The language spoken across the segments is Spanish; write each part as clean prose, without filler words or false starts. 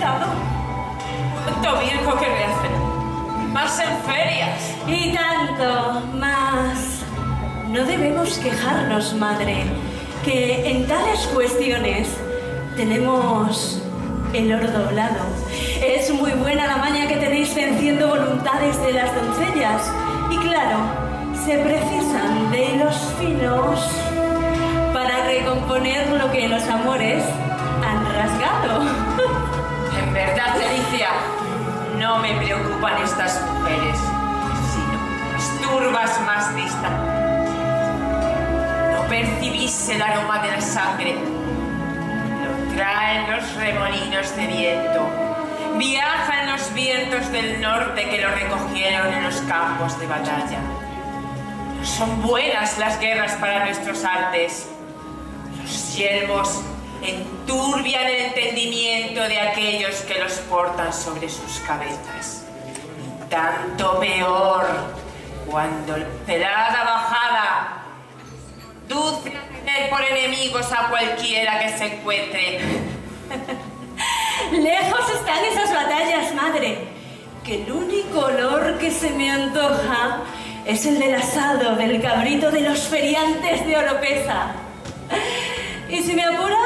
estado? Cuánto virgo que me hacen. Más en ferias. Y tanto más. No debemos quejarnos, madre, que en tales cuestiones tenemos el oro doblado. Es muy buena la maña que tenéis venciendo voluntades de las doncellas. Y claro, se precisan de hilos finos para recomponer lo que los amores han rasgado. En verdad, Elicia, no me preocupan estas mujeres, sino las turbas más distantes. No percibís el aroma de la sangre. Lo traen los remolinos de viento. Viaja en los vientos del norte que lo recogieron en los campos de batalla. No son buenas las guerras para nuestros artes. Los siervos enturbian el entendimiento de aquellos que los portan sobre sus cabezas. Y tanto peor cuando pelada bajada induce a tener por enemigos a cualquiera que se encuentre. Lejos están esas batallas, madre, que el único olor que se me antoja es el del asado del cabrito de los feriantes de Oropeza. Y si me apura,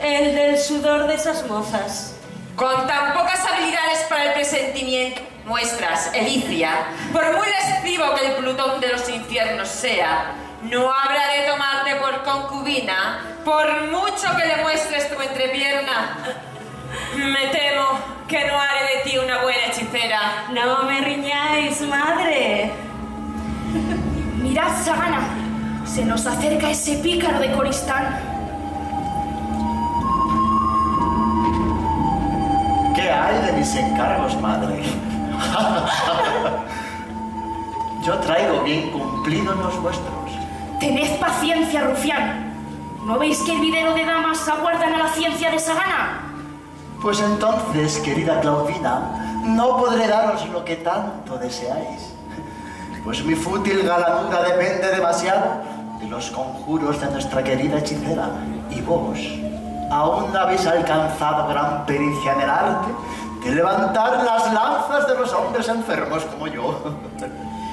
el del sudor de esas mozas. Con tan pocas habilidades para el presentimiento muestras, Elicia, por muy lascivo que el Plutón de los infiernos sea, no habrá de tomarte por concubina, por mucho que le muestres tu entrepierna. Me temo que no haré de ti una buena hechicera. No me riñáis, madre. Mirad, Sagana. Se nos acerca ese pícaro de Coristán. ¿Qué hay de mis encargos, madre? Yo traigo bien cumplidos los vuestros. Tened paciencia, Rufián. ¿No veis que el videro de damas aguardan a la ciencia de Sagana? Pues entonces, querida Claudina, no podré daros lo que tanto deseáis. Pues mi fútil galanura depende demasiado de los conjuros de nuestra querida hechicera, y vos aún no habéis alcanzado gran pericia en el arte de levantar las lanzas de los hombres enfermos como yo.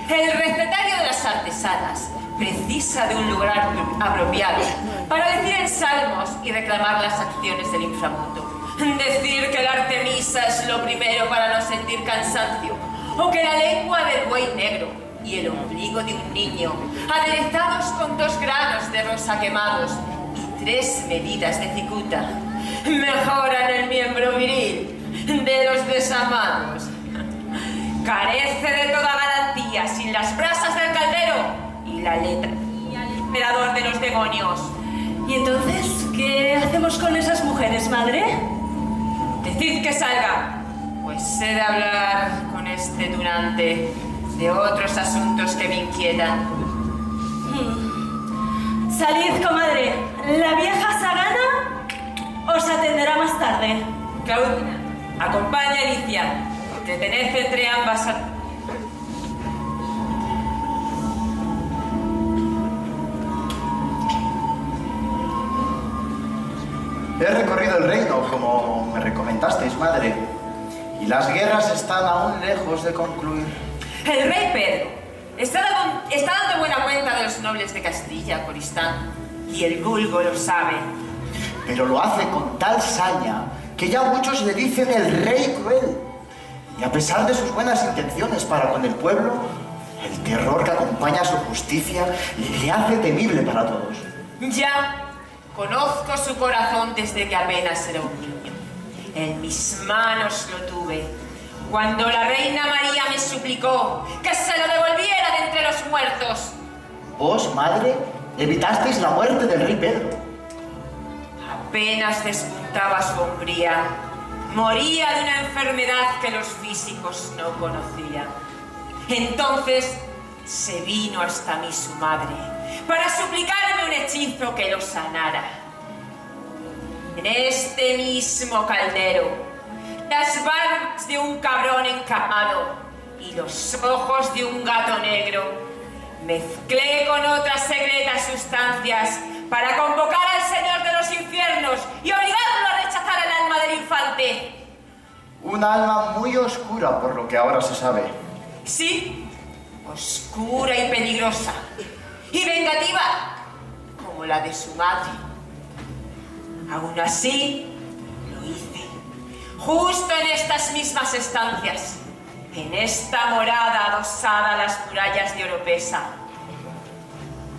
El recetario de las artesanas precisa de un lugar apropiado para decir en salmos y reclamar las acciones del inframundo. Decir que la Artemisa es lo primero para no sentir cansancio, o que la lengua del buey negro y el ombligo de un niño, aderezados con 2 granos de rosa quemados y 3 medidas de cicuta, mejoran el miembro viril de los desamados. Carece de toda garantía sin las brasas del caldero y la letanía al emperador de los demonios. ¿Y entonces qué hacemos con esas mujeres, madre? Decid que salga, pues he de hablar con este tunante de otros asuntos que me inquietan. Salid, comadre. La vieja Sagana os atenderá más tarde. Claudina, acompaña a Elicia. Entretened entre ambas. He recorrido el reino, como me recomendasteis, madre, y las guerras están aún lejos de concluir. El rey Pedro está dando buena cuenta de los nobles de Castilla, Coristán, y el vulgo lo sabe. Pero lo hace con tal saña que ya muchos le dicen el rey cruel. Y a pesar de sus buenas intenciones para con el pueblo, el terror que acompaña a su justicia le hace temible para todos. Ya conozco su corazón desde que apenas era un niño. En mis manos lo tuve cuando la reina María me suplicó que se lo devolviera de entre los muertos. Vos, madre, evitasteis la muerte del rey Pedro. Apenas despuntaba su hombría, moría de una enfermedad que los físicos no conocían. Entonces se vino hasta mí su madre para suplicarme un hechizo que lo sanara. En este mismo caldero, las barbas de un cabrón encamado y los ojos de un gato negro mezclé con otras secretas sustancias para convocar al señor de los infiernos y obligarlo a rechazar el alma del falté. Una alma muy oscura, por lo que ahora se sabe. Sí, oscura y peligrosa. Y vengativa, como la de su madre. Aún así, lo hice. Justo en estas mismas estancias, en esta morada adosada a las murallas de Oropeza.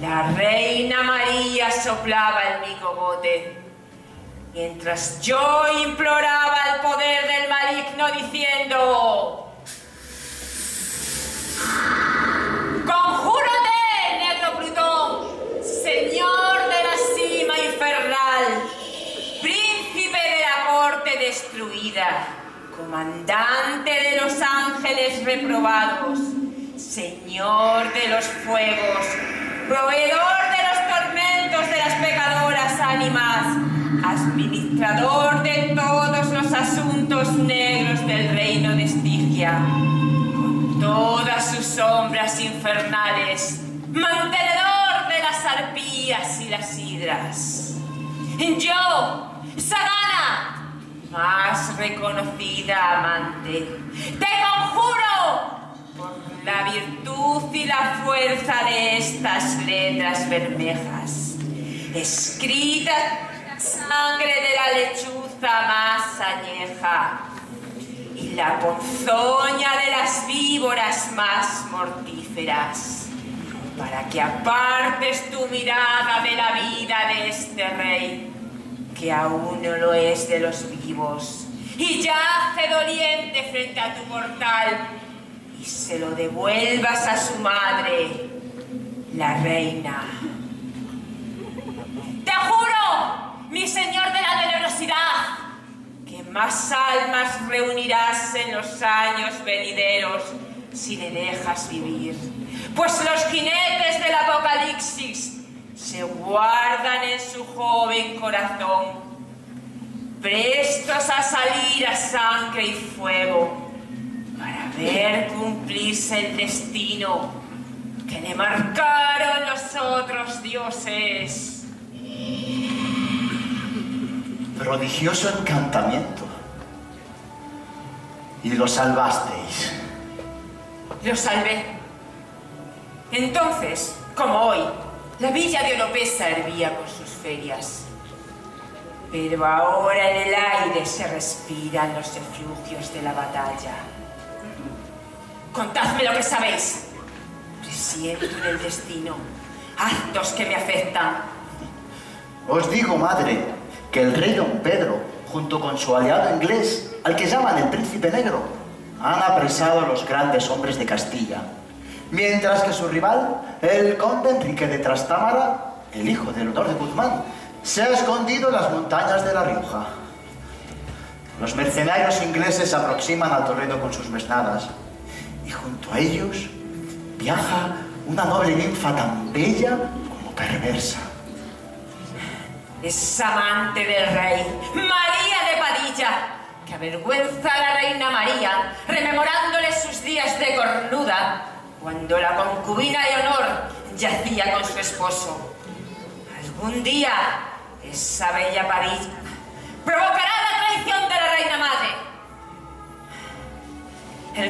La reina María soplaba en mi cogote, mientras yo imploraba al poder del maligno diciendo: ¡Conjúrate, negro Plutón, señor de la cima infernal, príncipe de la corte destruida, comandante de los ángeles reprobados, señor de los fuegos, proveedor de los tormentos de las pecadoras ánimas, administrador de todos los asuntos negros del reino de Estigia, con todas sus sombras infernales, mantenedor de las arpías y las hidras. Yo, Sagana, más reconocida amante, te conjuro por la virtud y la fuerza de estas letras bermejas, escritas en la sangre de la lechuza más añeja y la ponzoña de las víboras más mortíferas, para que apartes tu mirada de la vida de este rey, que aún no lo es de los vivos, y yace doliente frente a tu portal, y se lo devuelvas a su madre, la reina. Te juro, mi señor de la tenebrosidad, que más almas reunirás en los años venideros si le dejas vivir, pues los jinetes del apocalipsis se guardan en su joven corazón, prestos a salir a sangre y fuego, para ver cumplirse el destino que le marcaron los otros dioses. Prodigioso encantamiento. Y lo salvasteis. Lo salvé. Entonces, como hoy, la villa de Oropeza hervía con sus ferias. Pero ahora en el aire se respiran los efluvios de la batalla. Contadme lo que sabéis. Presiento en el destino actos que me afectan. Os digo, madre, que el rey don Pedro, junto con su aliado inglés, al que llaman el Príncipe Negro, han apresado a los grandes hombres de Castilla, mientras que su rival, el conde Enrique de Trastámara, el hijo de Leonor de Guzmán, se ha escondido en las montañas de La Rioja. Los mercenarios ingleses se aproximan a Toledo con sus mesnadas, y junto a ellos viaja una noble ninfa tan bella como perversa. Es amante del rey, María de Padilla, que avergüenza a la reina María, rememorándole sus días de cornuda, cuando la concubina Leonor yacía con su esposo. Algún día, esa bella Padilla provocará la traición de la reina madre.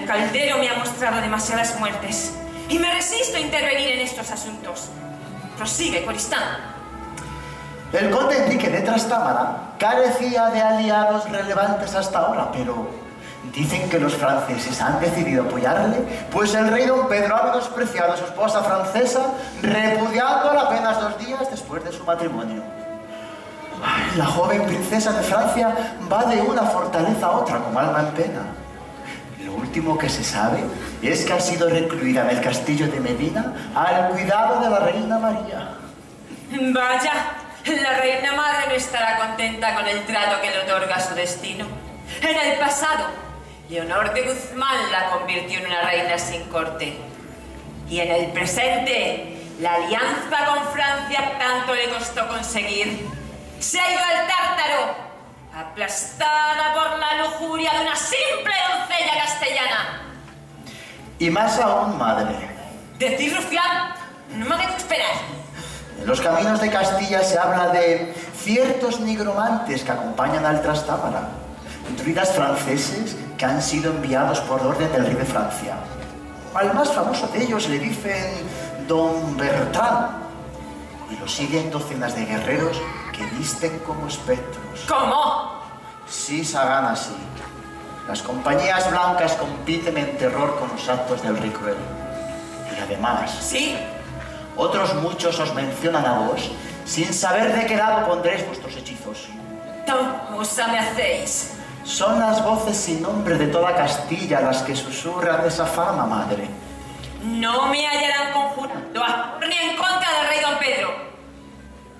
El caldero me ha mostrado demasiadas muertes y me resisto a intervenir en estos asuntos. Prosigue, Coristán. El conde Enrique de Trastámara carecía de aliados relevantes hasta ahora, pero dicen que los franceses han decidido apoyarle, pues el rey don Pedro ha menospreciado a su esposa francesa, repudiándola apenas 2 días después de su matrimonio. Ay, la joven princesa de Francia va de una fortaleza a otra como alma en pena. Lo último que se sabe es que ha sido recluida en el castillo de Medina al cuidado de la reina María. Vaya, la reina madre no estará contenta con el trato que le otorga su destino. En el pasado, Leonor de Guzmán la convirtió en una reina sin corte. Y en el presente, la alianza con Francia tanto le costó conseguir. Se ha ido al Tártaro, aplastada por la lujuria de una simple doncella castellana. Y más aún, madre. Decid, Rufián, no me hagáis esperar. En los caminos de Castilla se habla de ciertos nigromantes que acompañan al Trastámara, druidas franceses que han sido enviados por orden del rey de Francia. Al más famoso de ellos le dicen Don Bertrand, y lo siguen docenas de guerreros que visten como espectros. ¿Cómo? Sí, Sagana, sí. Las compañías blancas compiten en terror con los actos del rey cruel. Y además... ¿Sí? Otros muchos os mencionan a vos, sin saber de qué lado pondréis vuestros hechizos. ¿Tan musa me hacéis? Son las voces sin nombre de toda Castilla las que susurran esa fama, madre. No me hallarán conjurando a ni en contra del rey don Pedro.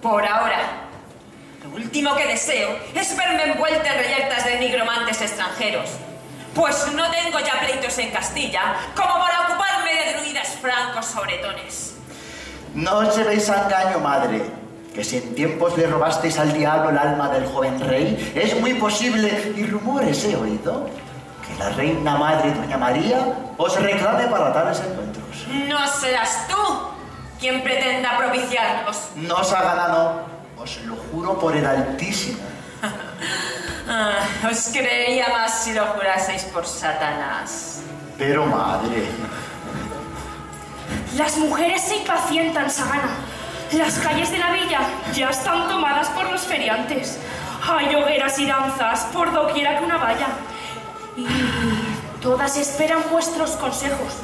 Por ahora... Lo último que deseo es verme envuelta en reyertas de nigromantes extranjeros, pues no tengo ya pleitos en Castilla como para ocuparme de druidas francos sobretones. No os llevéis a engaño, madre, que si en tiempos le robasteis al diablo el alma del joven rey, es muy posible, y rumores he oído, que la reina madre doña María os reclame para tales encuentros. No serás tú quien pretenda propiciarlos. No os ha ganado. Os lo juro por el Altísimo. Os creería más si lo juraseis por Satanás. Pero madre... Las mujeres se impacientan, Sagana. Las calles de la villa ya están tomadas por los feriantes. Hay hogueras y danzas por doquiera que una valla. Y todas esperan vuestros consejos.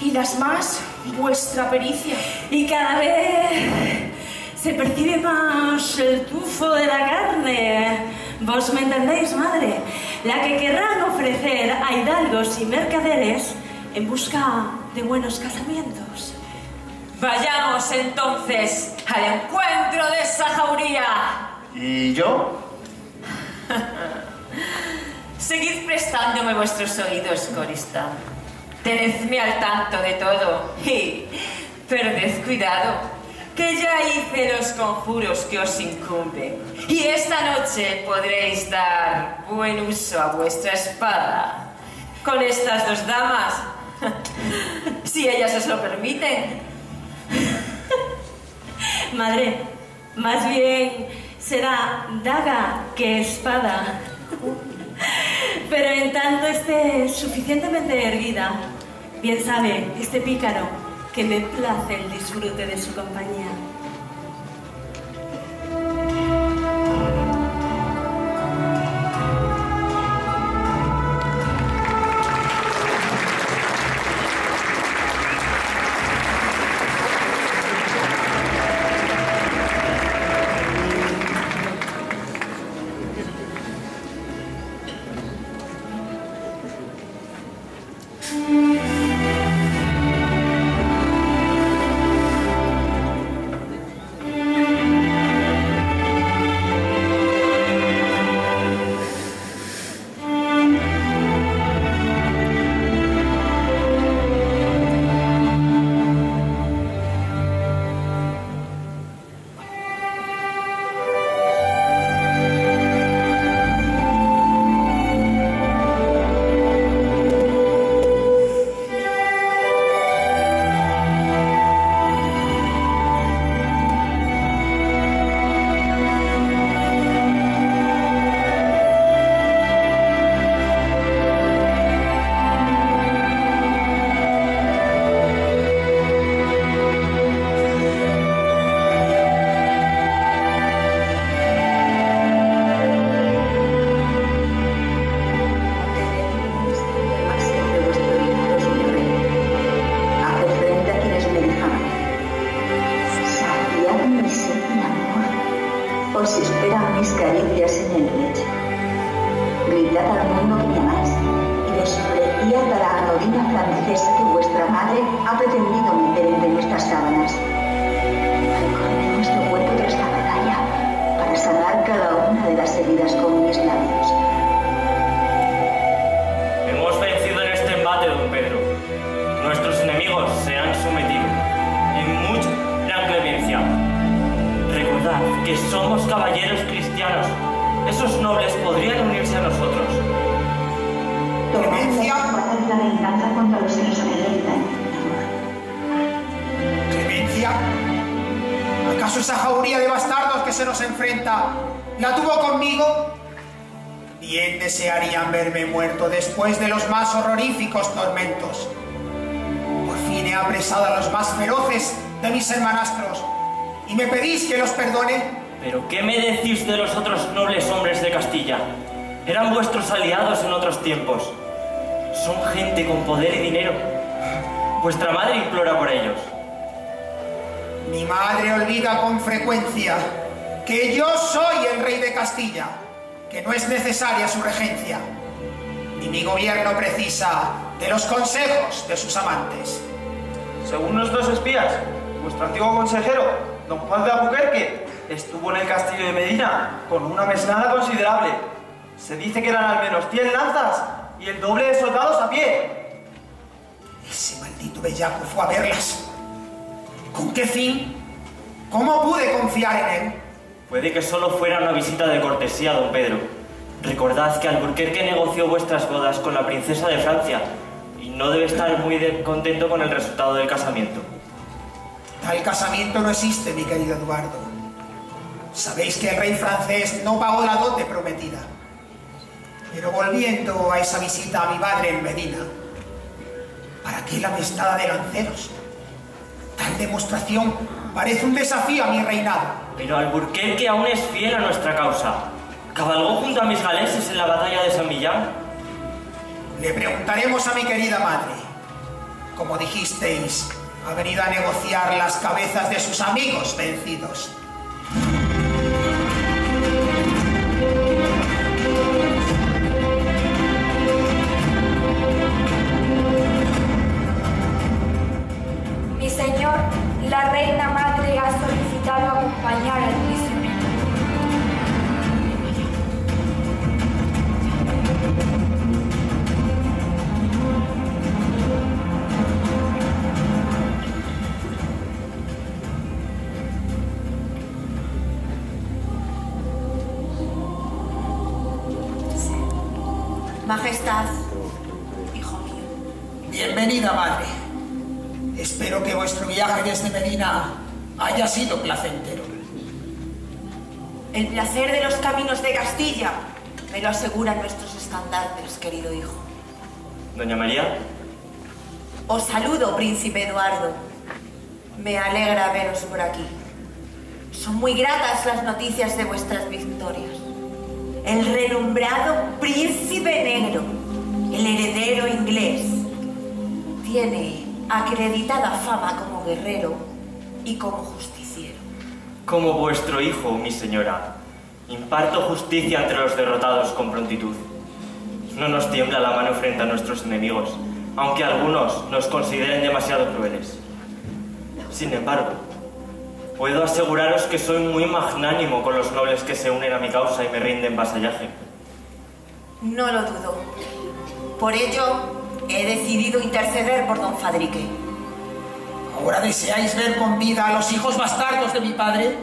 Y las más, vuestra pericia. Y cada vez... se percibe más el tufo de la carne. ¿Vos me entendéis, madre? La que querrán ofrecer a hidalgos y mercaderes en busca de buenos casamientos. Vayamos entonces al encuentro de esa jauría. ¿Y yo? Seguid prestándome vuestros oídos, Coristán. Tenedme al tanto de todo y perded cuidado, que ya hice los conjuros que os incumben, y esta noche podréis dar buen uso a vuestra espada. Con estas dos damas, si ellas os lo permiten. Madre, más bien será daga que espada. Pero en tanto esté suficientemente erguida, bien sabe este pícaro que me place el disfrute de su compañía. ¿Acaso esa jauría de bastardos que se nos enfrenta la tuvo conmigo? bien desearían verme muerto después de los más horroríficos tormentos. Por fin he apresado a los más feroces de mis hermanastros, ¿y me pedís que los perdone? ¿Pero qué me decís de los otros nobles hombres de Castilla? Eran vuestros aliados en otros tiempos. Son gente con poder y dinero. Vuestra madre implora por ellos. Mi madre olvida con frecuencia que yo soy el rey de Castilla, que no es necesaria su regencia, ni mi gobierno precisa de los consejos de sus amantes. Según nuestros espías, vuestro antiguo consejero, don Juan de Albuquerque, estuvo en el castillo de Medina con una mesnada considerable. Se dice que eran al menos 100 lanzas y el doble de soldados a pie. Ese maldito bellaco fue a verlas. ¿Con qué fin? ¿Cómo pude confiar en él? Puede que solo fuera una visita de cortesía, don Pedro. Recordad que Albuquerque negoció vuestras bodas con la princesa de Francia y no debe estar muy contento con el resultado del casamiento. Tal casamiento no existe, mi querido Eduardo. Sabéis que el rey francés no pagó la dote prometida. Pero volviendo a esa visita a mi madre en Medina, ¿para qué la amistad de lanceros? Tal demostración parece un desafío a mi reinado. Pero Albuquerque aún es fiel a nuestra causa. ¿Cabalgó junto a mis galeses en la batalla de San Millán? Le preguntaremos a mi querida madre. Como dijisteis, ha venido a negociar las cabezas de sus amigos vencidos. Mi señor, la reina madre ha solicitado acompañar al prisionero. Majestad, hijo mío. Bienvenida, madre. Espero que vuestro viaje desde Medina haya sido placentero. El placer de los caminos de Castilla me lo aseguran nuestros estandartes, querido hijo. Doña María. Os saludo, príncipe Eduardo. Me alegra veros por aquí. Son muy gratas las noticias de vuestras victorias. El renombrado príncipe negro, el heredero inglés, tiene acreditada fama como guerrero y como justiciero. Como vuestro hijo, mi señora, imparto justicia entre los derrotados con prontitud. No nos tiembla la mano frente a nuestros enemigos, aunque algunos nos consideren demasiado crueles. Sin embargo, puedo aseguraros que soy muy magnánimo con los nobles que se unen a mi causa y me rinden vasallaje. No lo dudo. Por ello, he decidido interceder por don Fadrique. ¿Ahora deseáis ver con vida a los hijos bastardos de mi padre?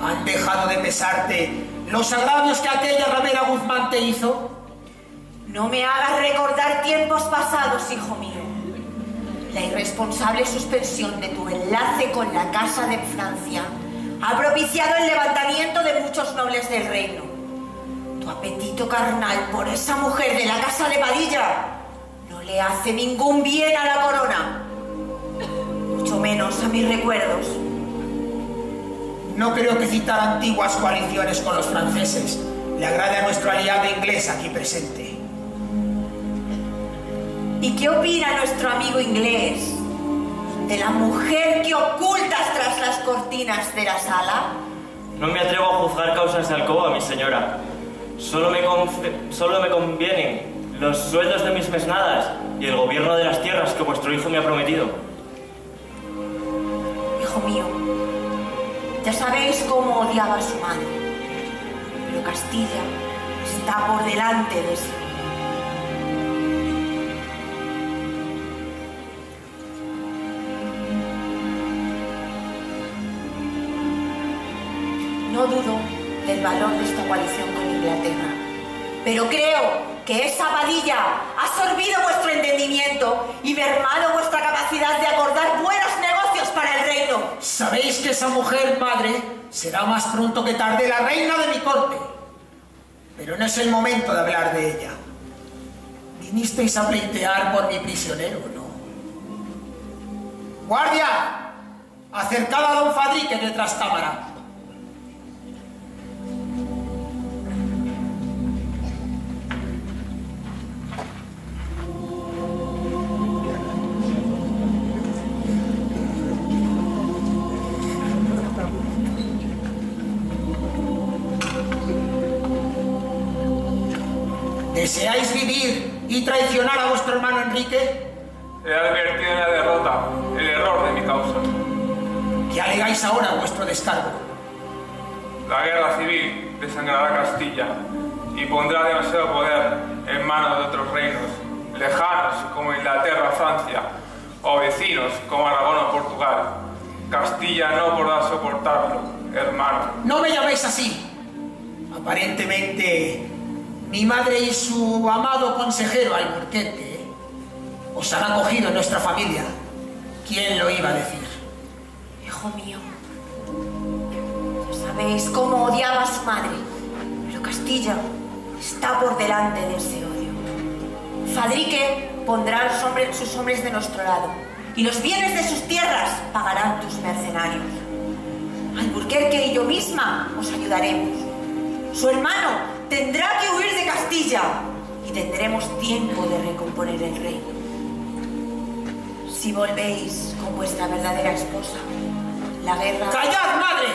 ¿Han dejado de pesarte los agravios que aquella ramera Guzmán te hizo? No me hagas recordar tiempos pasados, hijo mío. La irresponsable suspensión de tu enlace con la Casa de Francia ha propiciado el levantamiento de muchos nobles del reino. Tu apetito carnal por esa mujer de la Casa de Padilla le hace ningún bien a la corona, mucho menos a mis recuerdos. No creo que citar antiguas coaliciones con los franceses le agrade a nuestro aliado inglés aquí presente. ¿Y qué opina nuestro amigo inglés de la mujer que ocultas tras las cortinas de la sala? No me atrevo a juzgar causas de alcoba, mi señora. Solo me convienen los sueldos de mis mesnadas y el gobierno de las tierras que vuestro hijo me ha prometido. Hijo mío, ya sabéis cómo odiaba a su madre, pero Castilla está por delante de eso. No dudo del valor de esta coalición con Inglaterra, pero creo que esa Padilla ha sorbido vuestro entendimiento y mermado vuestra capacidad de acordar buenos negocios para el reino. Sabéis que esa mujer, madre, será más pronto que tarde la reina de mi corte. Pero no es el momento de hablar de ella. Vinisteis a pleitear por mi prisionero, ¿no? ¡Guardia! Acercad a don Fadrique de Trastámara. ¿Deseáis vivir y traicionar a vuestro hermano Enrique? He advertido en la derrota, el error de mi causa. ¿Qué alegáis ahora a vuestro descargo? La guerra civil desangrará Castilla y pondrá demasiado poder en manos de otros reinos, lejanos como Inglaterra o Francia, o vecinos como Aragón o Portugal. Castilla no podrá soportarlo, hermano. ¡No me llaméis así! Aparentemente, mi madre y su amado consejero Albuquerque os han acogido en nuestra familia. ¿Quién lo iba a decir? Hijo mío, ya sabéis cómo odiaba a su madre, pero Castilla está por delante de ese odio. Fadrique pondrá sus hombres de nuestro lado y los bienes de sus tierras pagarán tus mercenarios. Albuquerque y yo misma os ayudaremos. Su hermano tendrá que huir de Castilla y tendremos tiempo de recomponer el reino. Si volvéis con vuestra verdadera esposa, la guerra... ¡Callad, madre!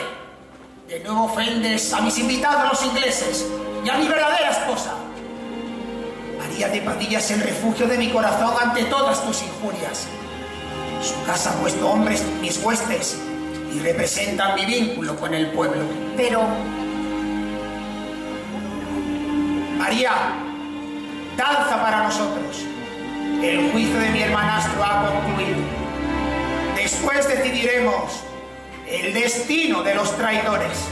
De nuevo ofendes a mis invitados los ingleses y a mi verdadera esposa. María de Padilla es el refugio de mi corazón ante todas tus injurias. Su casa ha puesto hombres mis huestes y representan mi vínculo con el pueblo. Pero... María, danza para nosotros. El juicio de mi hermanastro ha concluido. Después decidiremos el destino de los traidores.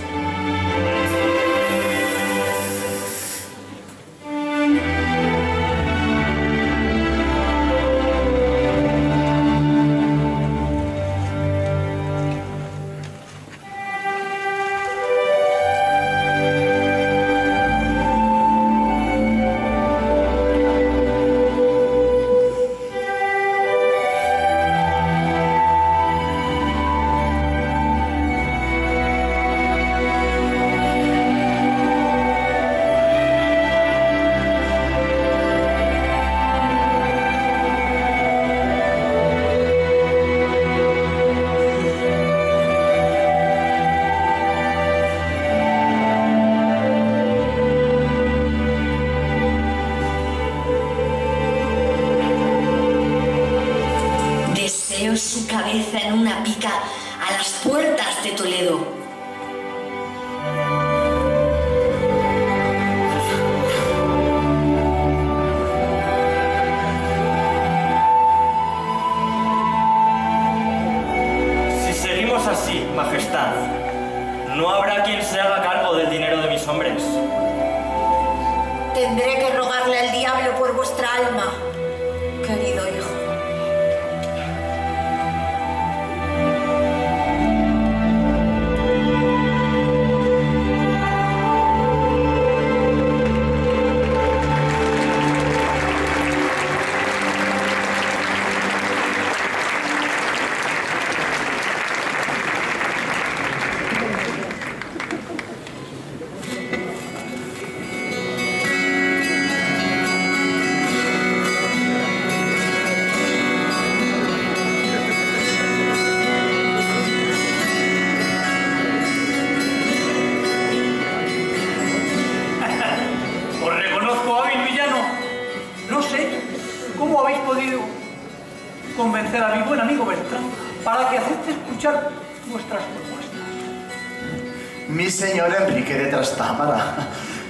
Señor Enrique de Trastámara,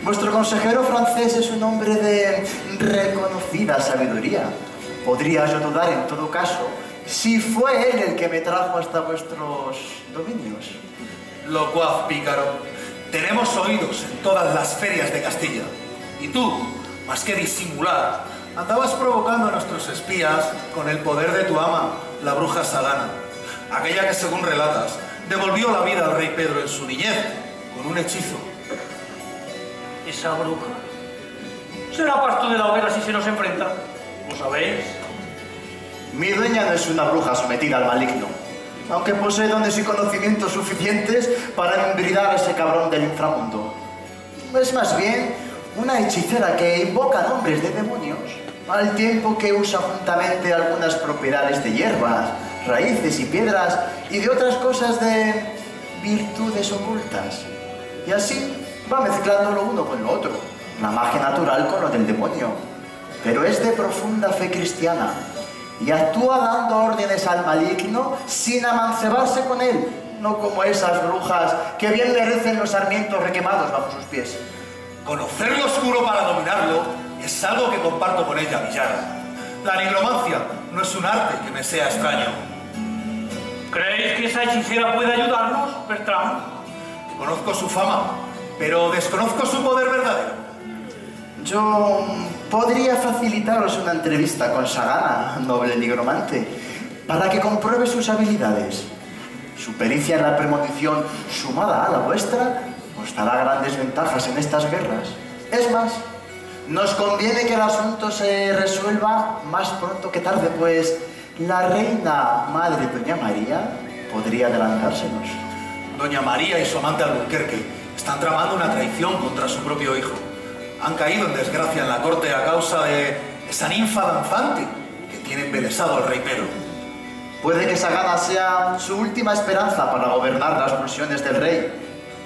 vuestro consejero francés es un hombre de reconocida sabiduría. Podría yo dudar, en todo caso, si fue él el que me trajo hasta vuestros dominios. Locuaz pícaro, tenemos oídos en todas las ferias de Castilla. Y tú, más que disimular, andabas provocando a nuestros espías con el poder de tu ama, la bruja Sagana, aquella que, según relatas, devolvió la vida al rey Pedro en su niñez, con un hechizo. ¿Esa bruja? Será pasto de la hoguera si se nos enfrenta. ¿Lo sabéis? Mi dueña no es una bruja sometida al maligno, aunque posee dones y conocimientos suficientes para embridar a ese cabrón del inframundo. Es más bien una hechicera que invoca nombres de demonios, al tiempo que usa juntamente algunas propiedades de hierbas, raíces y piedras y de otras cosas de virtudes ocultas. Y así va mezclando lo uno con lo otro, la magia natural con lo del demonio. Pero es de profunda fe cristiana y actúa dando órdenes al maligno sin amancebarse con él, no como esas brujas que bien le recen los sarmientos requemados bajo sus pies. Conocer lo oscuro para dominarlo es algo que comparto con ella, Villar. La nigromancia no es un arte que me sea extraño. ¿Creéis que esa hechicera puede ayudarnos, Bertrand? Conozco su fama, pero desconozco su poder verdadero. Yo podría facilitaros una entrevista con Sagana, noble nigromante, para que compruebe sus habilidades. Su pericia en la premonición, sumada a la vuestra, os dará grandes ventajas en estas guerras. Es más, nos conviene que el asunto se resuelva más pronto que tarde, pues la reina madre Doña María podría adelantársenos. Doña María y su amante Albuquerque están tramando una traición contra su propio hijo. Han caído en desgracia en la corte a causa de esa ninfa danzante que tiene embelesado al rey Pedro. Puede que Sagana sea su última esperanza para gobernar las pulsiones del rey.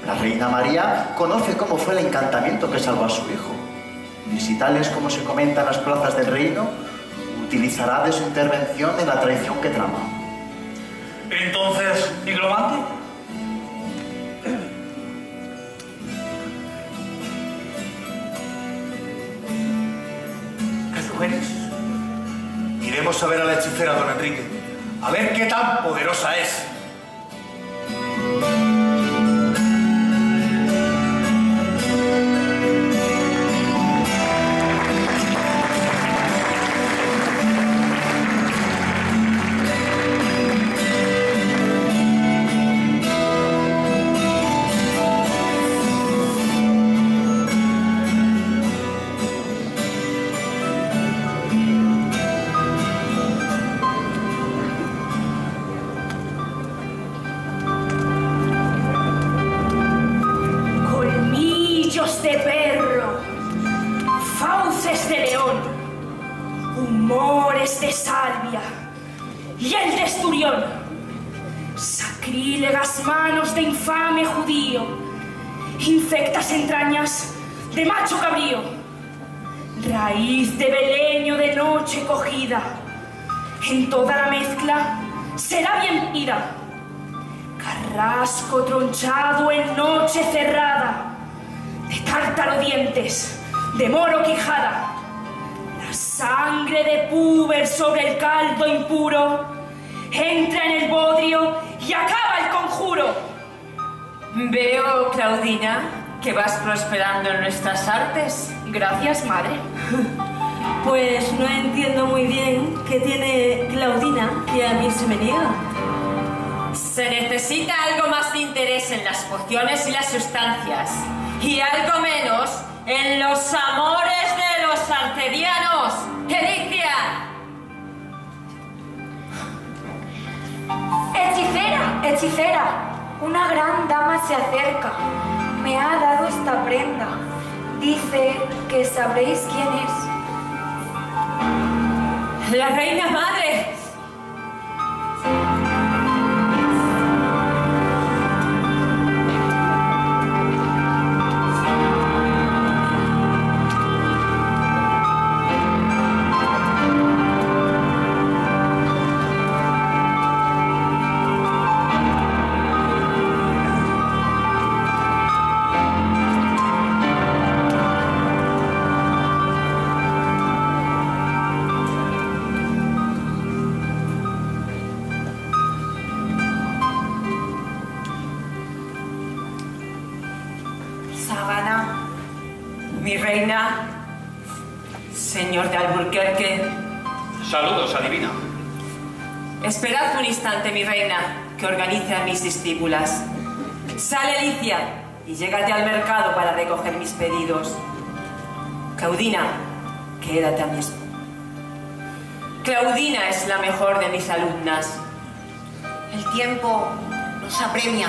La reina María conoce cómo fue el encantamiento que salvó a su hijo. Visitales como se comenta en las plazas del reino, utilizará de su intervención en la traición que trama. Entonces, nigromante. ¿Qué sugeres? Iremos a ver a la hechicera, don Enrique. A ver qué tan poderosa es. En toda la mezcla será bien ida. Carrasco tronchado en noche cerrada, de tártaro dientes, de moro quijada. La sangre de púber sobre el caldo impuro entra en el bodrio y acaba el conjuro. Veo, Claudina, que vas prosperando en nuestras artes. Gracias, madre. Pues no entiendo muy bien qué tiene Claudina que a mí se me niega. Se necesita algo más de interés en las pociones y las sustancias, y algo menos en los amores de los arcedianos. ¡Elicia! ¡Hechicera! ¡Hechicera! Una gran dama se acerca. Me ha dado esta prenda. Dice que sabréis quién es. ¡La reina madre! Señor de Albuquerque. Saludos, adivina. Esperad un instante, mi reina, que organice a mis discípulas. Sale Elicia, y llégate al mercado para recoger mis pedidos. Claudina, quédate a mi espalda. Claudina es la mejor de mis alumnas. El tiempo nos apremia.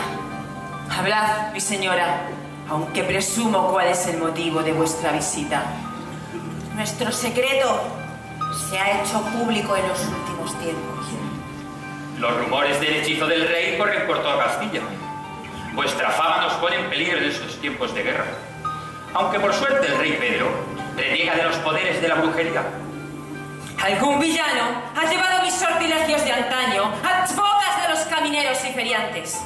Hablad, mi señora, aunque presumo cuál es el motivo de vuestra visita. Nuestro secreto se ha hecho público en los últimos tiempos. Los rumores del hechizo del rey corren por toda Castilla. Vuestra fama nos pone en peligro en estos tiempos de guerra. Aunque por suerte el rey Pedro reniega de los poderes de la brujería. Algún villano ha llevado mis sortilegios de antaño a bocas de los camineros y feriantes.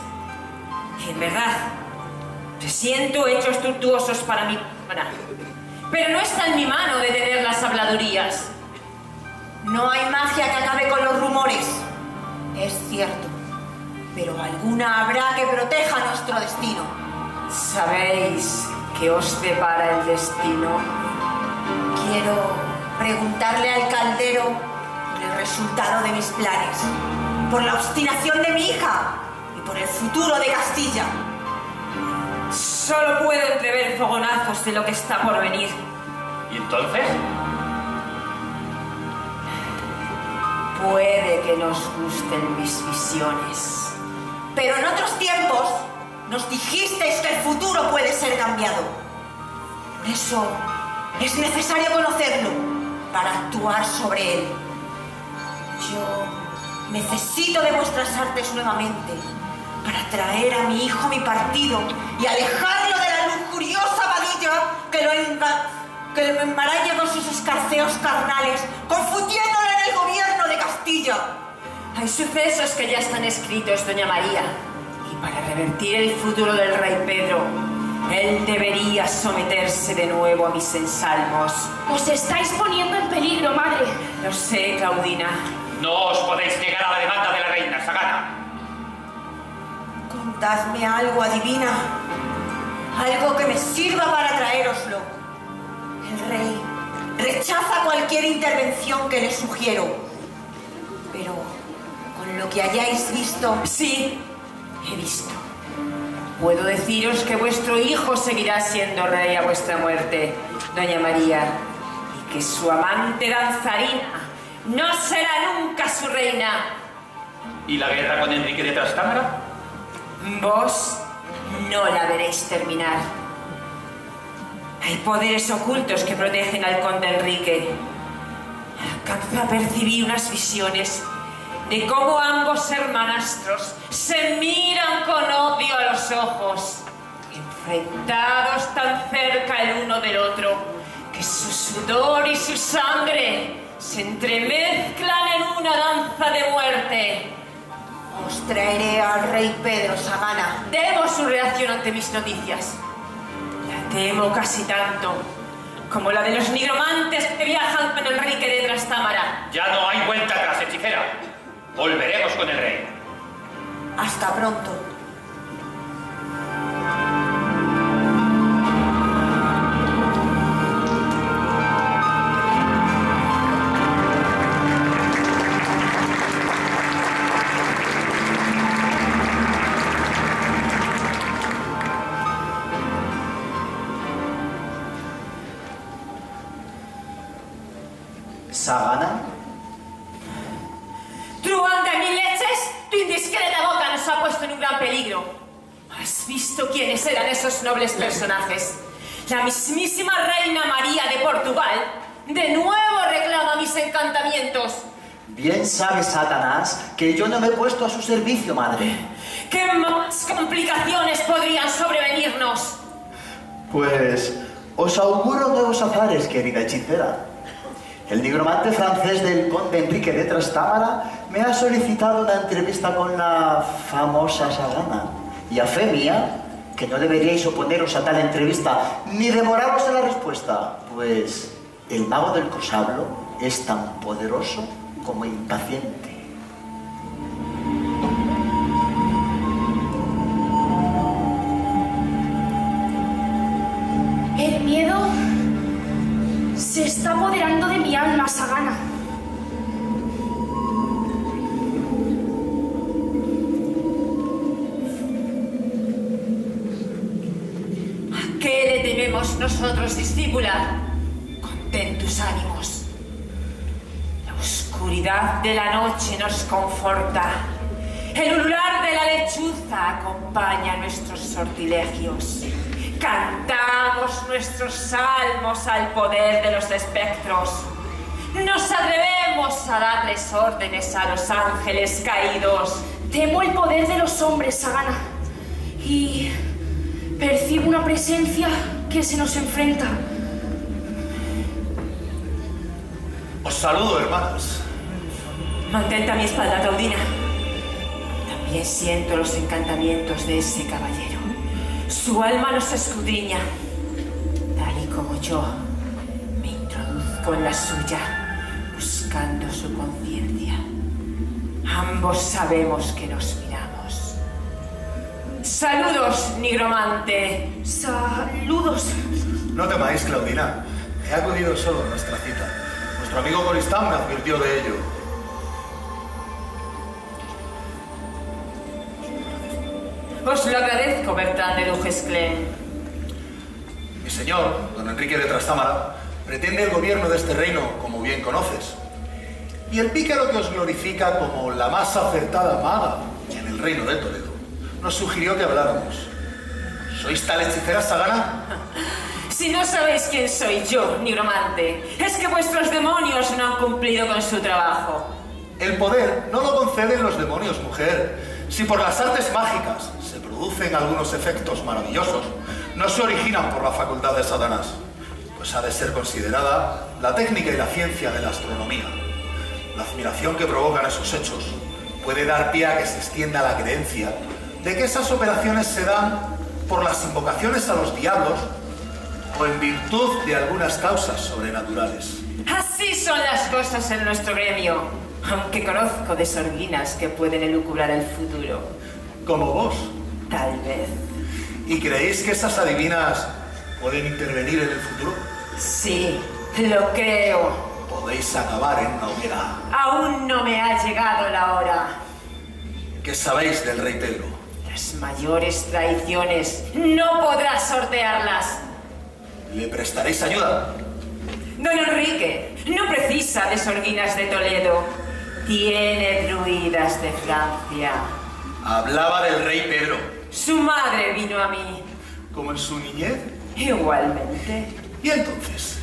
Y en verdad, presiento hechos tortuosos para mí. Pero no está en mi mano detener las habladurías. No hay magia que acabe con los rumores. Es cierto, pero alguna habrá que proteja nuestro destino. ¿Sabéis qué os depara el destino? Quiero preguntarle al caldero por el resultado de mis planes, por la obstinación de mi hija y por el futuro de Castilla. Solo puedo entrever fogonazos de lo que está por venir. ¿Y entonces? Puede que nos gusten mis visiones. Pero en otros tiempos nos dijisteis que el futuro puede ser cambiado. Por eso es necesario conocerlo para actuar sobre él. Yo necesito de vuestras artes nuevamente para traer a mi hijo a mi partido y alejarlo de la lujuriosa vadilla que lo enmaraña con sus escarceos carnales, confundiéndole en el gobierno de Castilla. Hay sucesos que ya están escritos, doña María, y para revertir el futuro del rey Pedro, él debería someterse de nuevo a mis ensalmos. Os estáis poniendo en peligro, madre. Lo sé, Claudina. No os podéis negar a la demanda de la reina Sagana. Contadme algo, adivina. Algo que me sirva para traéroslo. El rey rechaza cualquier intervención que le sugiero. Pero con lo que hayáis visto... Sí, he visto. Puedo deciros que vuestro hijo seguirá siendo rey a vuestra muerte, doña María, y que su amante danzarina no será nunca su reina. ¿Y la guerra con Enrique de Trastámara? Vos no la veréis terminar. Hay poderes ocultos que protegen al conde Enrique. Alcanza a percibir unas visiones de cómo ambos hermanastros se miran con odio a los ojos, enfrentados tan cerca el uno del otro, que su sudor y su sangre se entremezclan en una danza de muerte. Os traeré al rey Pedro, Sagana. Temo su reacción ante mis noticias. La temo casi tanto como la de los nigromantes que viajan con Enrique de Trastámara. Ya no hay vuelta atrás, hechicera. Volveremos con el rey. Hasta pronto. Sagana. En un gran peligro. ¿Has visto quiénes eran esos nobles personajes? La mismísima reina María de Portugal de nuevo reclama mis encantamientos. Bien sabe Satanás que yo no me he puesto a su servicio, madre. ¿Qué más complicaciones podrían sobrevenirnos? Pues os auguro nuevos azares, querida hechicera. El nigromante francés del conde Enrique de Trastámara me ha solicitado una entrevista con la famosa Sagana. Y a fe mía, que no deberíais oponeros a tal entrevista, ni demoraros en la respuesta, pues el mago del Crosablo es tan poderoso como impaciente. El miedo se está apoderando de mi alma, Sagana. nosotros, discípula. Contén tus ánimos. La oscuridad de la noche nos conforta. El ulular de la lechuza acompaña nuestros sortilegios. Cantamos nuestros salmos al poder de los espectros. Nos atrevemos a darles órdenes a los ángeles caídos. Temo el poder de los hombres, Sagana. Y percibo una presencia que se nos enfrenta. Os saludo, hermanos. Mantente a mi espalda, Claudina. También siento los encantamientos de ese caballero. Su alma nos escudriña. Tal y como yo, me introduzco en la suya, buscando su conciencia. Ambos sabemos que nos miramos. ¡Saludos, nigromante! ¡Saludos! No temáis, Claudina. He acudido solo a nuestra cita. Nuestro amigo Coristán me advirtió de ello. Os lo agradezco, Bertram du Guesclin. Mi señor, don Enrique de Trastámara, pretende el gobierno de este reino, como bien conoces. Y el pícaro que os glorifica como la más acertada maga en el reino de Toledo nos sugirió que habláramos. ¿Sois tal hechicera, Sagana? Si no sabéis quién soy yo, nigromante, es que vuestros demonios no han cumplido con su trabajo. El poder no lo conceden los demonios, mujer. Si por las artes mágicas se producen algunos efectos maravillosos, no se originan por la facultad de Satanás, pues ha de ser considerada la técnica y la ciencia de la astronomía. La admiración que provocan esos hechos puede dar pie a que se extienda la creencia de que esas operaciones se dan por las invocaciones a los diablos o en virtud de algunas causas sobrenaturales. Así son las cosas en nuestro gremio, aunque conozco de sorguinas que pueden elucubrar el futuro. ¿Como vos? Tal vez. ¿Y creéis que esas adivinas pueden intervenir en el futuro? Sí, lo creo. Podéis acabar en una hoguera. Aún no me ha llegado la hora. ¿Qué sabéis del rey Pedro? Las mayores traiciones no podrás sortearlas. ¿Le prestaréis ayuda? Don Enrique no precisa de sorguinas de Toledo. Tiene druidas de Francia. Hablaba del rey Pedro. Su madre vino a mí. ¿Como en su niñez? Igualmente. ¿Y entonces?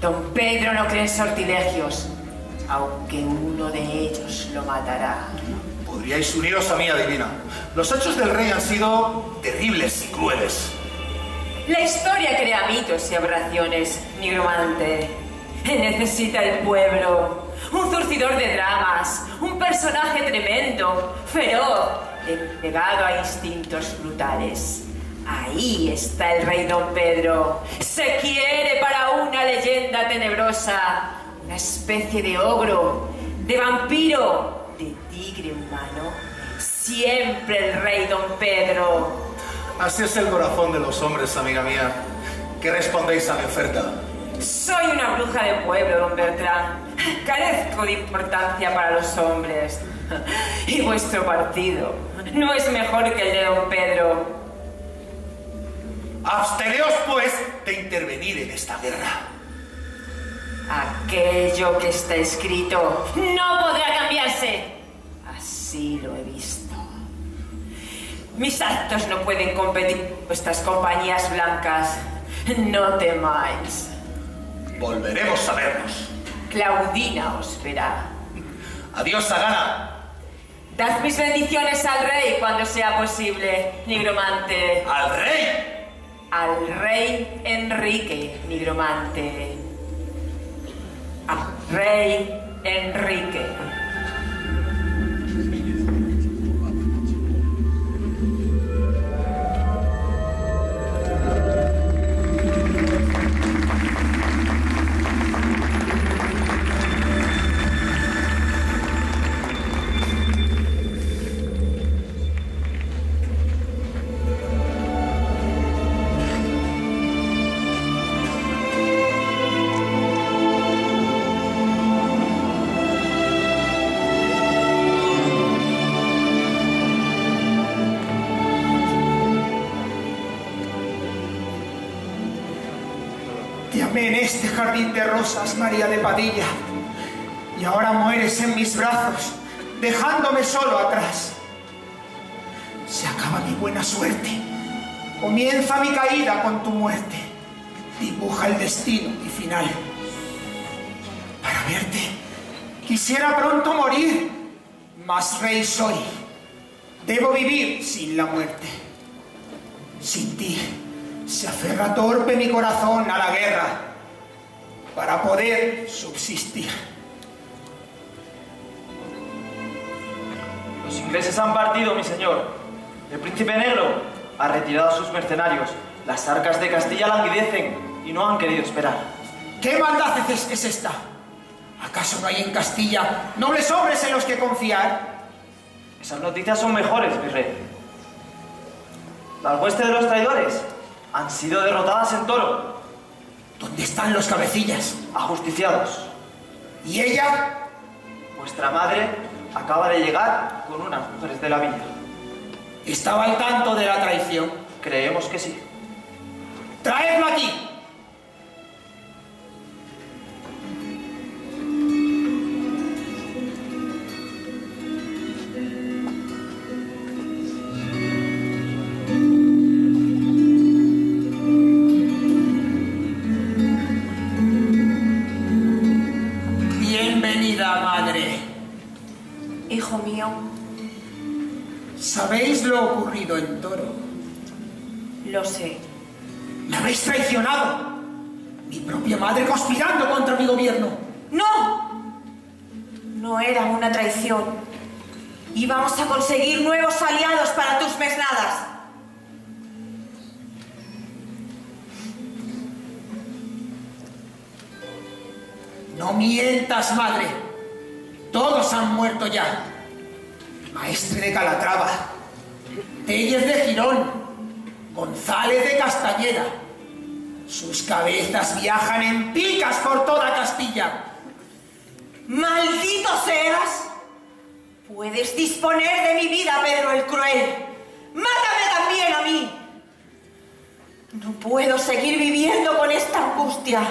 Don Pedro no cree en sortilegios, aunque uno de ellos lo matará. Podríais uniros a mí, adivina. Los hechos del rey han sido terribles y crueles. La historia crea mitos y aberraciones, nigromante. Necesita el pueblo un zurcidor de dramas, un personaje tremendo, feroz, entregado a instintos brutales. Ahí está el rey don Pedro. Se quiere para una leyenda tenebrosa, una especie de ogro, de vampiro, de tigre humano. Siempre el rey don Pedro. Así es el corazón de los hombres, amiga mía. ¿Qué respondéis a mi oferta? Soy una bruja de pueblo, don Bertrand. Carezco de importancia para los hombres. Y vuestro partido no es mejor que el de don Pedro. Absteneos, pues, de intervenir en esta guerra. Aquello que está escrito no podrá cambiarse. Así lo he visto. Mis actos no pueden competir con vuestras compañías blancas. No temáis. Volveremos a vernos. Claudina os verá. Adiós, Sagana. Dad mis bendiciones al rey cuando sea posible, nigromante. ¿Al rey? Al rey Enrique, nigromante. Al rey Enrique. Naciste en este jardín de rosas, María de Padilla, y ahora mueres en mis brazos, dejándome solo atrás. Se acaba mi buena suerte, comienza mi caída con tu muerte, dibuja el destino y final. Para verte, quisiera pronto morir, mas rey soy, debo vivir sin la muerte. Sin ti, se aferra torpe mi corazón a la guerra para poder subsistir. Los ingleses han partido, mi señor. El príncipe negro ha retirado a sus mercenarios. Las arcas de Castilla languidecen y no han querido esperar. ¿Qué maldad es esta? ¿Acaso no hay en Castilla nobles hombres en los que confiar? Esas noticias son mejores, virrey. Las huestes de los traidores han sido derrotadas en Toro. ¿Dónde están los cabecillas? Ajusticiados. ¿Y ella? Vuestra madre acaba de llegar con unas mujeres de la villa. ¿Estaba al tanto de la traición? Creemos que sí. ¡Traedlo aquí! ¿Sabéis lo ocurrido en Toro? Lo sé. ¡Me habéis traicionado! ¡Mi propia madre conspirando contra mi gobierno! ¡No! No era una traición. Íbamos a conseguir nuevos aliados para tus mesnadas. No mientas, madre. Todos han muerto ya. Maestre de Calatrava, Téllez de Girón, González de Castañeda. Sus cabezas viajan en picas por toda Castilla. ¡Maldito seas! Puedes disponer de mi vida, Pedro el Cruel. ¡Mátame también a mí! No puedo seguir viviendo con esta angustia.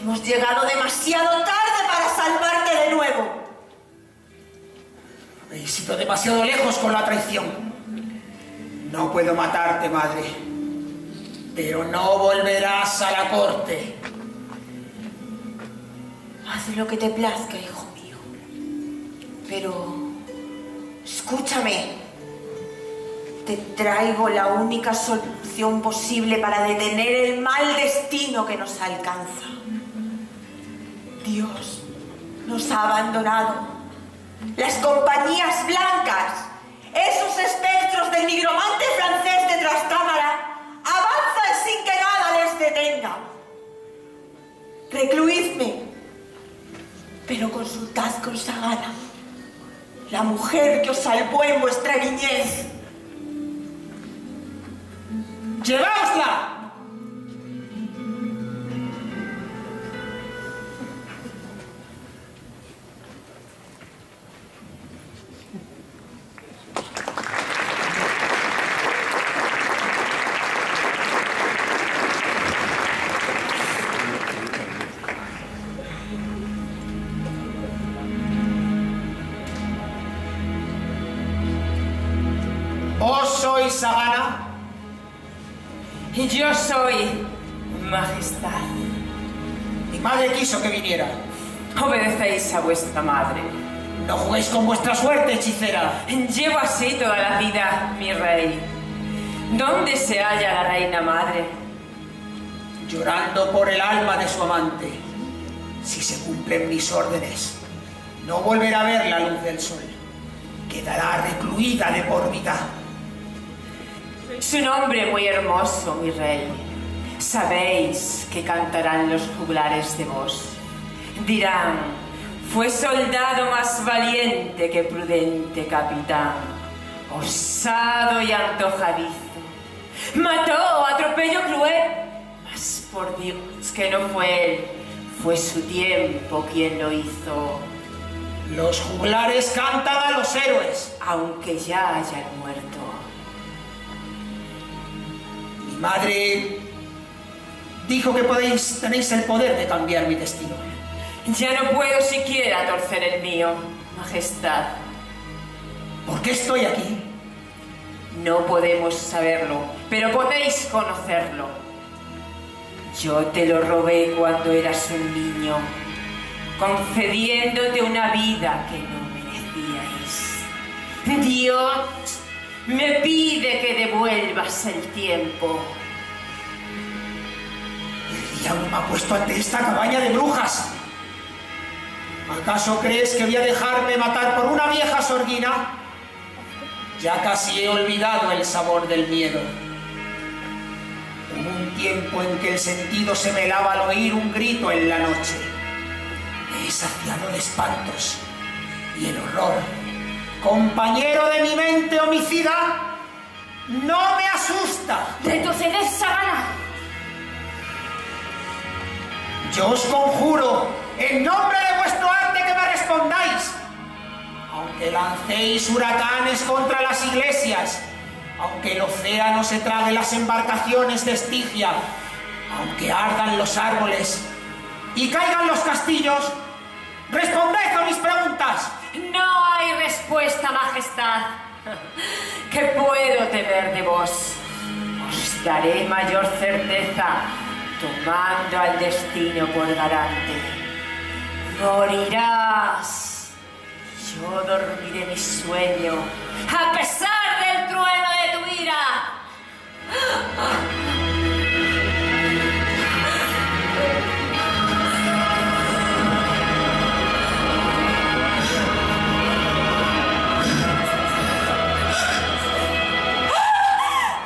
Hemos llegado demasiado tarde para salvarte de nuevo. Habéis ido demasiado lejos con la traición. No puedo matarte, madre, pero no volverás a la corte. Haz lo que te plazca, hijo mío. Pero escúchame. Te traigo la única solución posible para detener el mal destino que nos alcanza. Dios nos ha abandonado. Las compañías blancas, esos espectros del nigromante francés de Trastámara, avanzan sin que nada les detenga. Recluidme, pero consultad con Sagana, la mujer que os salvó en vuestra niñez. ¡Llevaosla! Sagana. Y yo soy majestad. Mi madre quiso que viniera. Obedecéis a vuestra madre. No juguéis con vuestra suerte, hechicera. Llevo así toda la vida, mi rey. ¿Dónde se halla la reina madre? Llorando por el alma de su amante. Si se cumplen mis órdenes, no volverá a ver la luz del sol. Quedará recluida de por vida. Es un hombre muy hermoso, mi rey. Sabéis que cantarán los juglares de vos. Dirán, fue soldado más valiente que prudente capitán, osado y antojadizo. Mató, atropello cruel, mas por Dios que no fue él, fue su tiempo quien lo hizo. Los juglares cantan a los héroes, aunque ya hayan muerto. Madre Dijo que tenéis el poder de cambiar mi destino. Ya no puedo siquiera torcer el mío, Majestad. ¿Por qué estoy aquí? No podemos saberlo, pero podéis conocerlo. Yo te lo robé cuando eras un niño, concediéndote una vida que no merecíais. Dios me pide que devuelvas el tiempo. El diablo me ha puesto ante esta cabaña de brujas. ¿Acaso crees que voy a dejarme matar por una vieja sordina? Ya casi he olvidado el sabor del miedo. Hubo un tiempo en que el sentido se me helaba al oír un grito en la noche. Me he saciado de espantos y el horror, compañero de mi mente homicida, no me asusta. ¡Retroceded, Sagana! Yo os conjuro, en nombre de vuestro arte, que me respondáis. Aunque lancéis huracanes contra las iglesias, aunque el océano se trague las embarcaciones de Estigia, aunque ardan los árboles y caigan los castillos, ¡responded a mis preguntas! No hay respuesta, Majestad. ¿Qué puedo temer de vos? Os daré mayor certeza, tomando al destino por garante. Morirás. Yo dormiré mi sueño, a pesar del trueno de tu ira.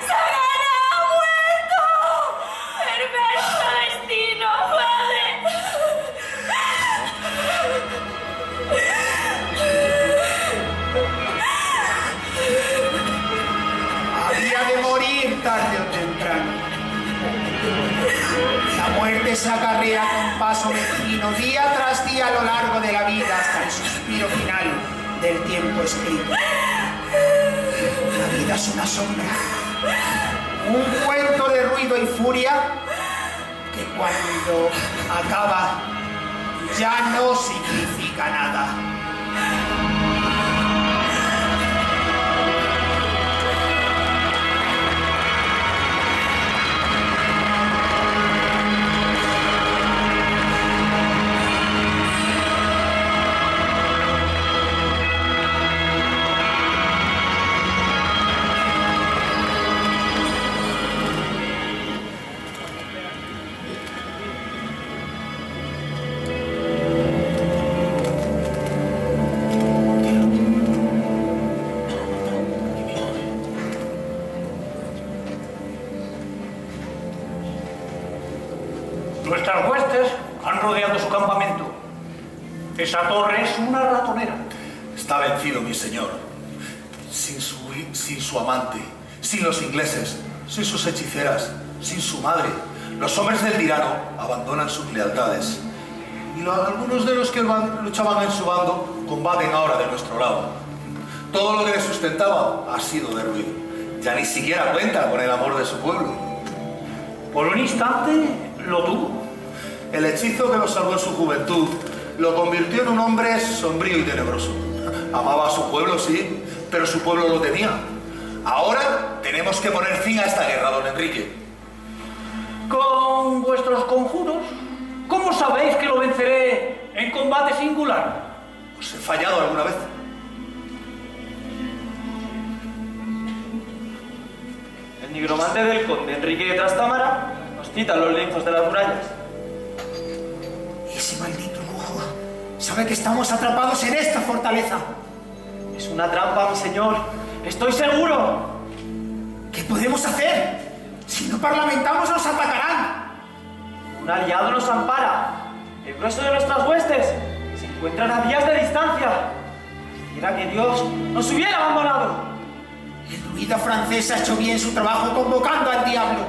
¡Sagana ha muerto! ¡Perverso destino, padre! Tarde o temprano. La muerte se acarrea con paso mezquino día tras día a lo largo de la vida hasta el suspiro final del tiempo escrito. La vida es una sombra, un cuento de ruido y furia que cuando acaba ya no significa nada. Esa torre es una ratonera. Está vencido, mi señor. Sin su amante, sin los ingleses, sin sus hechiceras, sin su madre, los hombres del tirano abandonan sus lealtades. Y algunos de los que luchaban en su bando combaten ahora de nuestro lado. Todo lo que le sustentaba ha sido derruido. Ya ni siquiera cuenta con el amor de su pueblo. Por un instante lo tuvo. El hechizo que lo salvó en su juventud lo convirtió en un hombre sombrío y tenebroso. Amaba a su pueblo, sí, pero su pueblo lo tenía. Ahora tenemos que poner fin a esta guerra, don Enrique. Con vuestros conjuros, ¿cómo sabéis que lo venceré en combate singular? ¿Os he fallado alguna vez? El nigromante del conde Enrique de Trastámara nos quita los linfos de las murallas. Ese maldito brujo sabe que estamos atrapados en esta fortaleza. Es una trampa, mi señor. ¡Estoy seguro! ¿Qué podemos hacer? Si no parlamentamos, nos atacarán. Un aliado nos ampara. El grueso de nuestras huestes se encuentran a días de distancia. Quisiera que Dios nos hubiera abandonado. El druida francés ha hecho bien su trabajo convocando al diablo.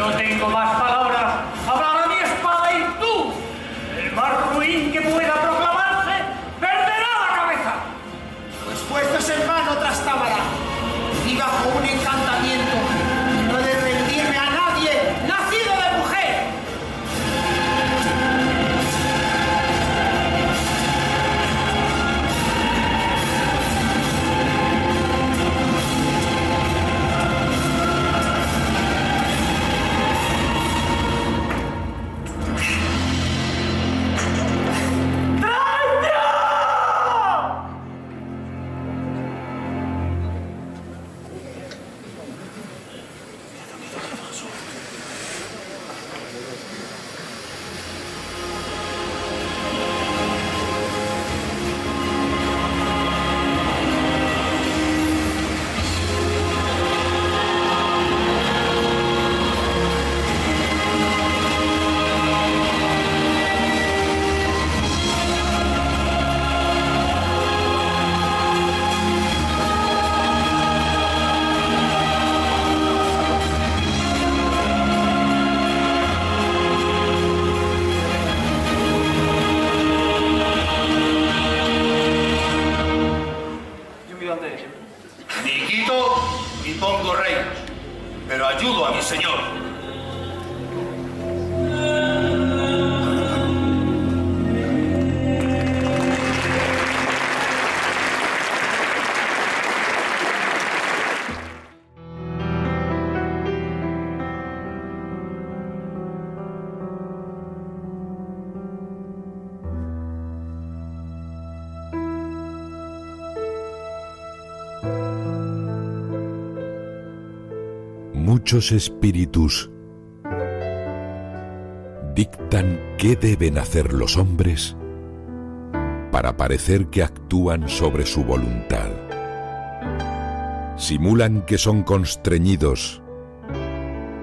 no tengo más palabras, hablará mi espada y tú, el más ruin que pueda proclamarse, perderá la cabeza. Pues puesto es hermano Trastámara, y bajo un encantamiento, no he de rendirme a nadie, nacido de mujer. Muchos espíritus dictan qué deben hacer los hombres para parecer que actúan sobre su voluntad. Simulan que son constreñidos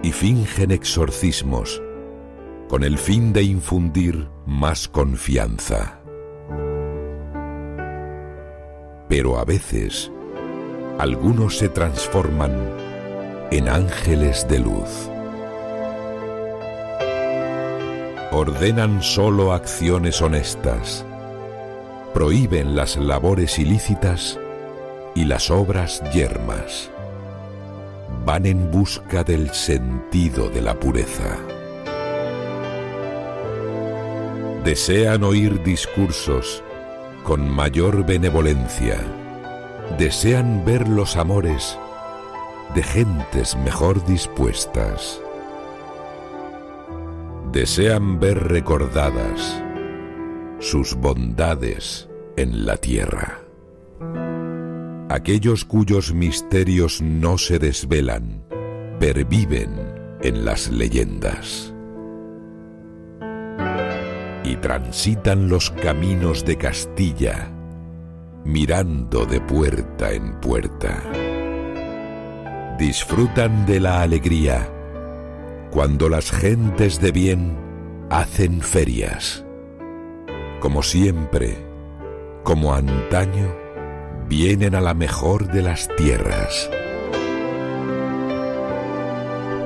y fingen exorcismos con el fin de infundir más confianza. Pero a veces, algunos se transforman en ángeles de luz. Ordenan solo acciones honestas, prohíben las labores ilícitas y las obras yermas. Van en busca del sentido de la pureza. Desean oír discursos con mayor benevolencia. Desean ver los amores de gentes mejor dispuestas. Desean ver recordadas sus bondades en la tierra. Aquellos cuyos misterios no se desvelan perviven en las leyendas y transitan los caminos de Castilla mirando de puerta en puerta. Disfrutan de la alegría cuando las gentes de bien hacen ferias. Como siempre, como antaño, vienen a la mejor de las tierras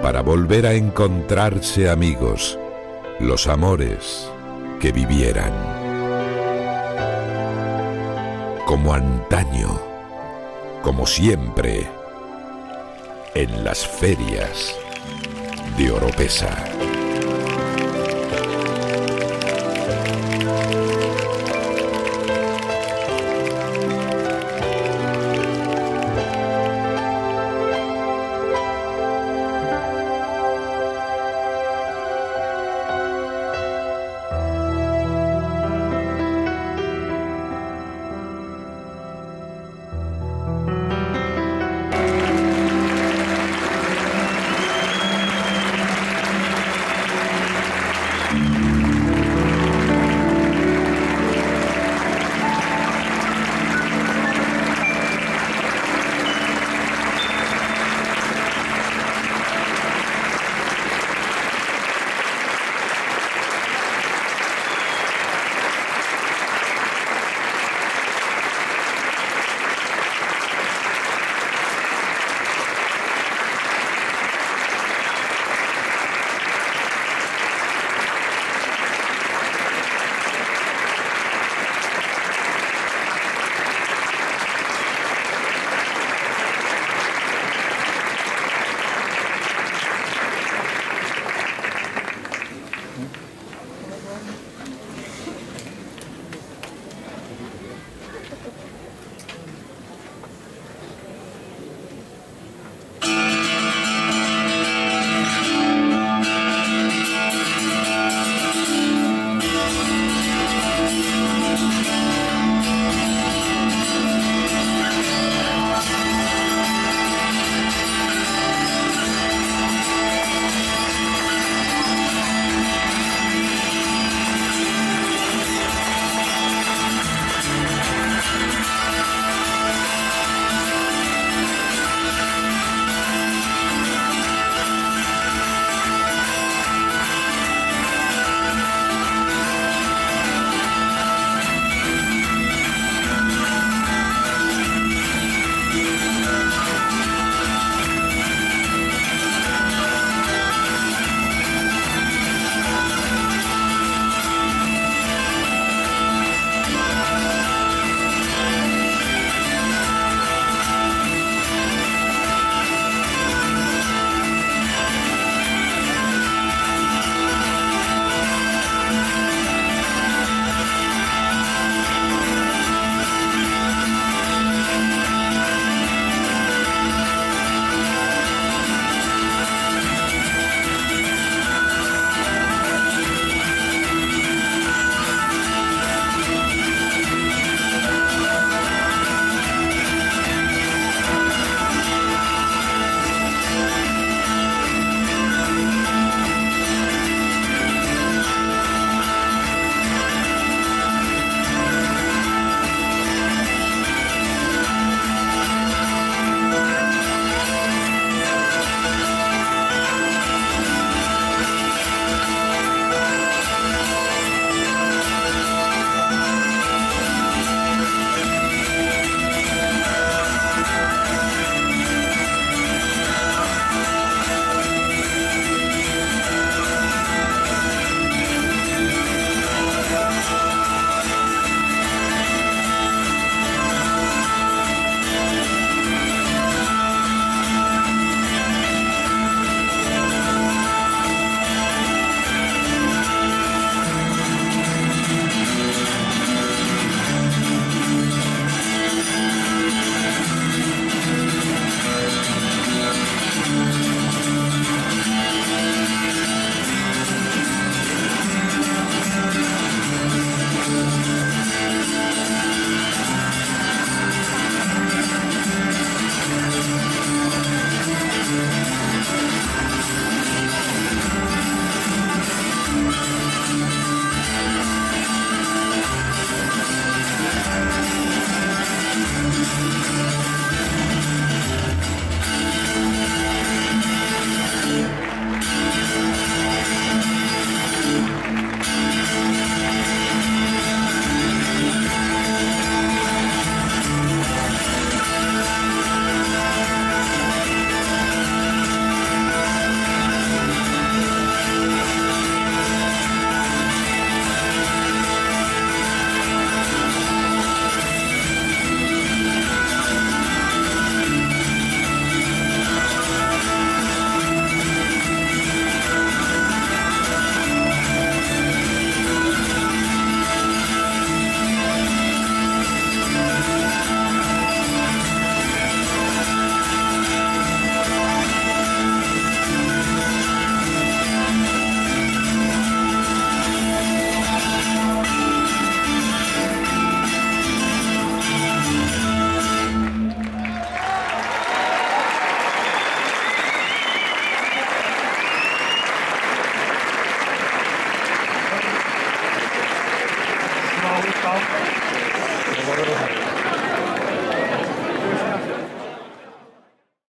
para volver a encontrarse amigos, los amores que vivieran. Como antaño, como siempre, en las ferias de Oropeza.